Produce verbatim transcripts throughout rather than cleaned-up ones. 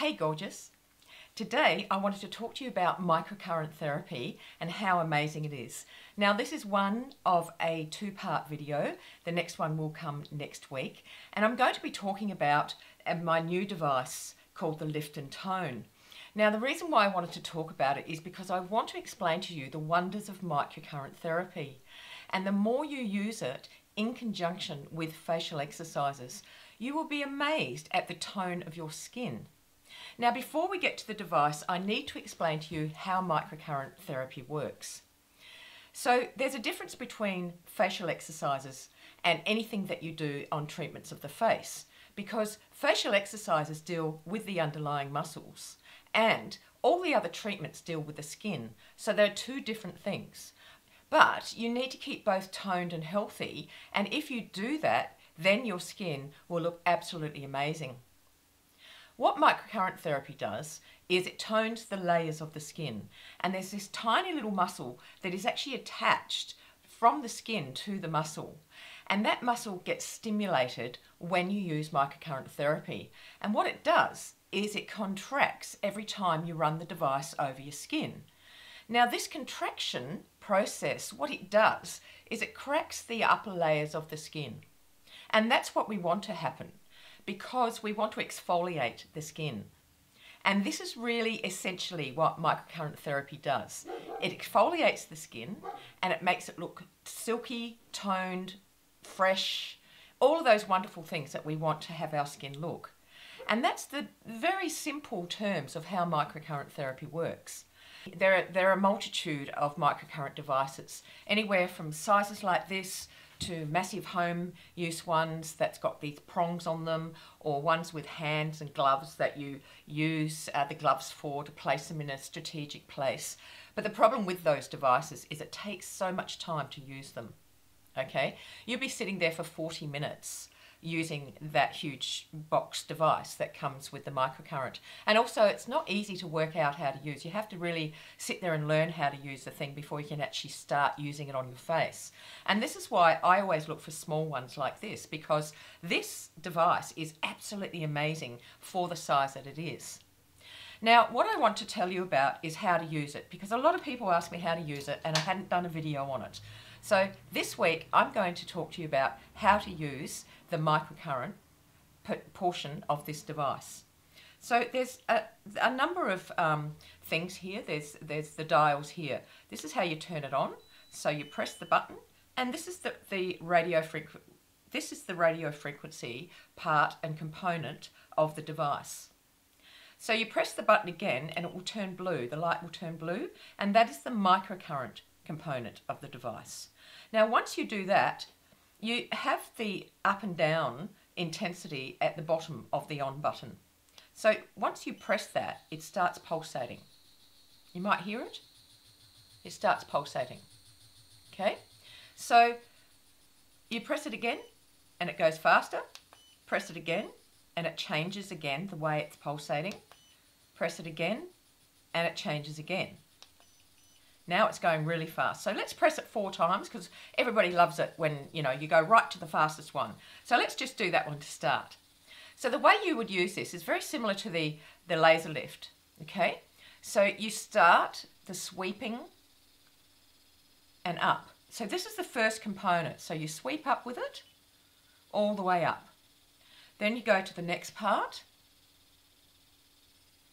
Hey gorgeous! Today I wanted to talk to you about microcurrent therapy and how amazing it is. Now this is one of a two-part video. The next one will come next week, and I'm going to be talking about my new device called the Lift and Tone. Now the reason why I wanted to talk about it is because I want to explain to you the wonders of microcurrent therapy, and the more you use it in conjunction with facial exercises, you will be amazed at the tone of your skin. Now, before we get to the device, I need to explain to you how microcurrent therapy works. So there's a difference between facial exercises and anything that you do on treatments of the face, because facial exercises deal with the underlying muscles and all the other treatments deal with the skin. So they're two different things. But you need to keep both toned and healthy, and if you do that, then your skin will look absolutely amazing. What microcurrent therapy does is it tones the layers of the skin, and there's this tiny little muscle that is actually attached from the skin to the muscle, and that muscle gets stimulated when you use microcurrent therapy. And what it does is it contracts every time you run the device over your skin. Now this contraction process, what it does is it cracks the upper layers of the skin, and that's what we want to happen, because we want to exfoliate the skin. And this is really essentially what microcurrent therapy does. It exfoliates the skin and it makes it look silky, toned, fresh, all of those wonderful things that we want to have our skin look. And that's the very simple terms of how microcurrent therapy works. There are, there are a multitude of microcurrent devices, anywhere from sizes like this to massive home use ones that's got these prongs on them, or ones with hands and gloves that you use uh, the gloves for to place them in a strategic place. But the problem with those devices is it takes so much time to use them. Okay, you'll be sitting there for forty minutes using that huge box device that comes with the microcurrent. And also it's not easy to work out how to use. You have to really sit there and learn how to use the thing before you can actually start using it on your face. And this is why I always look for small ones like this, because this device is absolutely amazing for the size that it is. Now what I want to tell you about is how to use it, because a lot of people ask me how to use it and I hadn't done a video on it. So this week I'm going to talk to you about how to use the microcurrent portion of this device. So there's a, a number of um, things here. There's, there's the dials here. This is how you turn it on. So you press the button, and this is the, the radio frequ- this is the radio frequency part and component of the device. So you press the button again and it will turn blue. The light will turn blue, and that is the microcurrent component of the device. Now once you do that, you have the up and down intensity at the bottom of the on button. So once you press that, it starts pulsating. You might hear it. It starts pulsating. Okay, so you press it again and it goes faster. Press it again and it changes again the way it's pulsating. Press it again and it changes again. Now it's going really fast. So let's press it four times, because everybody loves it when, you know, you go right to the fastest one. So let's just do that one to start. So the way you would use this is very similar to the, the laser lift, okay? So you start the sweeping and up. So this is the first component. So you sweep up with it, all the way up. Then you go to the next part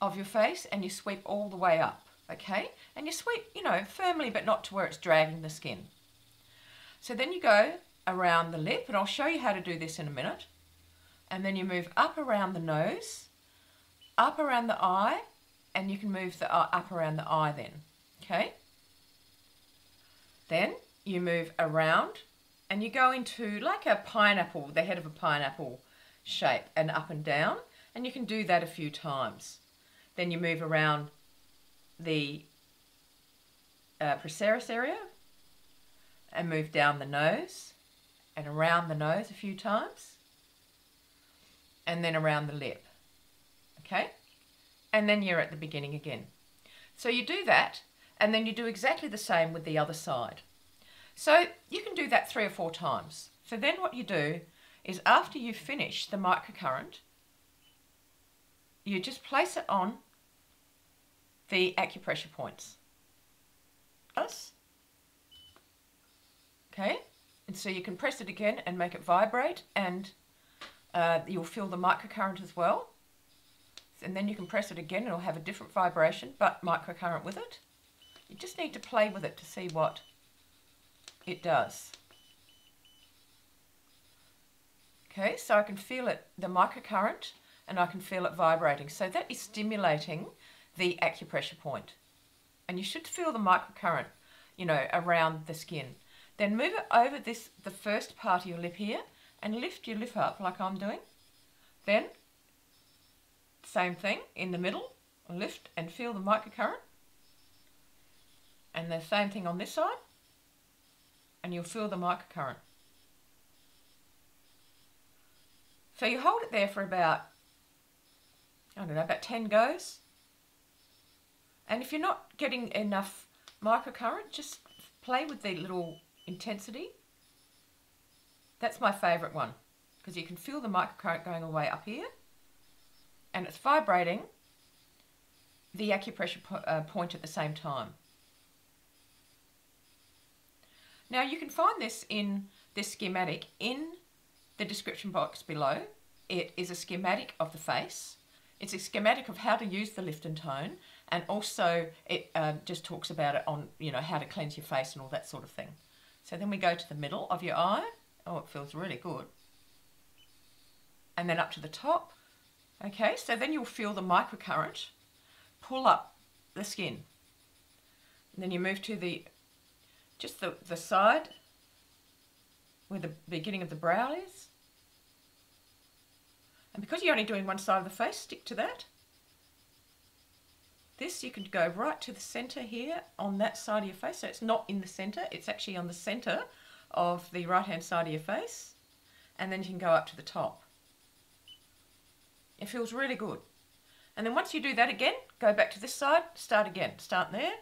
of your face and you sweep all the way up. Okay, and you sweep, you know, firmly, but not to where it's dragging the skin. So then you go around the lip, and I'll show you how to do this in a minute. And then you move up around the nose, up around the eye, and you can move the uh, up around the eye then, okay? Then you move around, and you go into like a pineapple, the head of a pineapple shape, and up and down, and you can do that a few times. Then you move around the uh, procerus area and move down the nose and around the nose a few times, and then around the lip, okay? And then you're at the beginning again. So you do that, and then you do exactly the same with the other side. So you can do that three or four times. So then what you do is, after you finish the microcurrent, you just place it on the acupressure points. Okay, and so you can press it again and make it vibrate, and uh, you'll feel the microcurrent as well. And then you can press it again, it'll have a different vibration, but microcurrent with it. You just need to play with it to see what it does. Okay, so I can feel it, the microcurrent, and I can feel it vibrating. So that is stimulating the acupressure point. And you should feel the microcurrent, you know, around the skin. Then move it over this, the first part of your lip here, and lift your lip up like I'm doing. Then, same thing in the middle, lift and feel the microcurrent. And the same thing on this side, and you'll feel the microcurrent. So you hold it there for about, I don't know, about ten goes. And if you're not getting enough microcurrent, just play with the little intensity. That's my favourite one, because you can feel the microcurrent going all the way up here, and it's vibrating the acupressure po uh, point at the same time. Now you can find this in this schematic in the description box below. It is a schematic of the face. It's a schematic of how to use the lift and tone, and also it um, just talks about it on, you know, how to cleanse your face and all that sort of thing. So then we go to the middle of your eye. Oh, it feels really good. And then up to the top. Okay, so then you'll feel the microcurrent pull up the skin. And then you move to the, just the, the side where the beginning of the brow is. And because you're only doing one side of the face, stick to that. This, you can go right to the centre here on that side of your face. So it's not in the centre, it's actually on the centre of the right-hand side of your face. And then you can go up to the top. It feels really good. And then once you do that again, go back to this side, start again. Start there,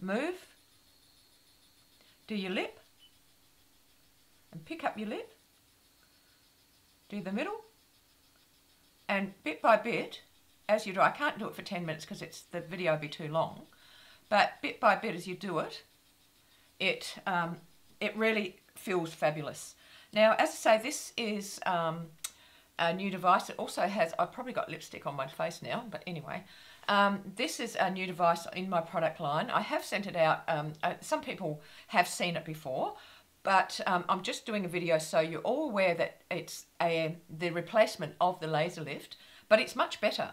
move, do your lip, and pick up your lip, do the middle, and bit by bit, as you do, I can't do it for ten minutes because it's the video would be too long, but bit by bit as you do it, it, um, it really feels fabulous. Now, as I say, this is... Um, a new device. It also has, I've probably got lipstick on my face now, but anyway, um, this is a new device in my product line. I have sent it out, um, uh, some people have seen it before, but um, I'm just doing a video so you're all aware that it's a, the replacement of the Laser Lift, but it's much better.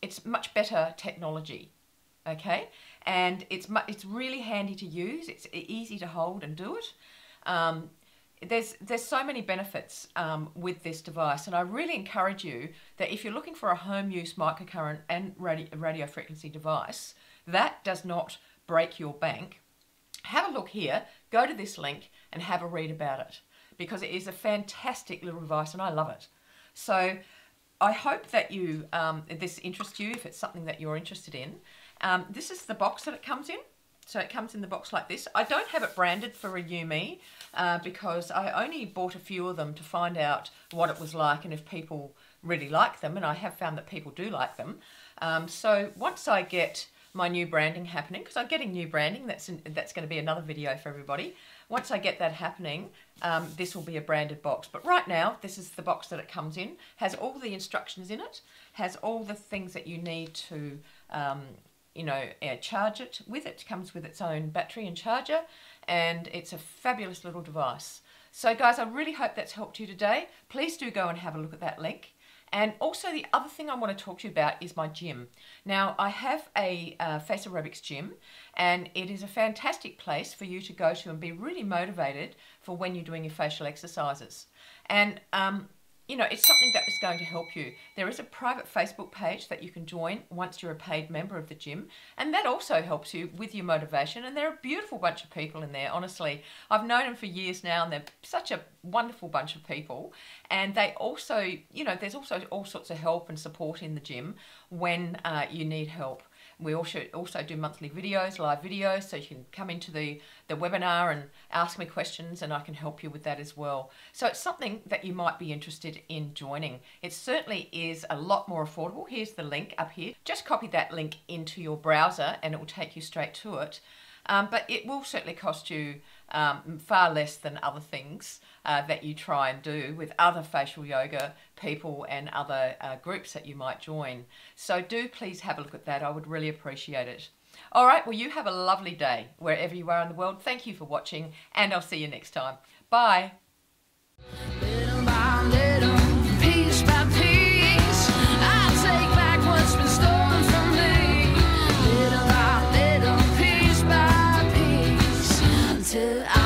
It's much better technology, okay? And it's, it's really handy to use, it's easy to hold and do it. Um, There's, there's so many benefits um, with this device, and I really encourage you that if you're looking for a home use microcurrent and radio, radio frequency device that does not break your bank, have a look here, go to this link and have a read about it, because it is a fantastic little device and I love it. So I hope that you, um, this interests you if it's something that you're interested in. Um, this is the box that it comes in. So it comes in the box like this. I don't have it branded for Renew Me uh, because I only bought a few of them to find out what it was like and if people really like them, and I have found that people do like them. Um, so once I get my new branding happening, because I'm getting new branding, that's, in, that's going to be another video for everybody. Once I get that happening, um, this will be a branded box. But right now, this is the box that it comes in. Has all the instructions in it, has all the things that you need to... Um, you know, uh, charge it with. It comes with its own battery and charger, and it's a fabulous little device. So guys, I really hope that's helped you today. Please do go and have a look at that link. And also the other thing I want to talk to you about is my gym. Now I have a uh, Facerobics gym, and it is a fantastic place for you to go to and be really motivated for when you're doing your facial exercises. And um, you know, it's something that is going to help you. There is a private Facebook page that you can join once you're a paid member of the gym, and that also helps you with your motivation, and they're a beautiful bunch of people in there, honestly. I've known them for years now, and they're such a wonderful bunch of people, and they also, you know, there's also all sorts of help and support in the gym when uh, you need help. We also also do monthly videos, live videos, so you can come into the, the webinar and ask me questions, and I can help you with that as well. So it's something that you might be interested in joining. It certainly is a lot more affordable. Here's the link up here. Just copy that link into your browser and it will take you straight to it. Um, but it will certainly cost you um, far less than other things uh, that you try and do with other facial yoga people and other uh, groups that you might join. So do please have a look at that. I would really appreciate it. All right, well, you have a lovely day wherever you are in the world. Thank you for watching, and I'll see you next time. Bye. Little by little, piece by piece, I take back what's been stolen from me. Little by little, piece by piece, until I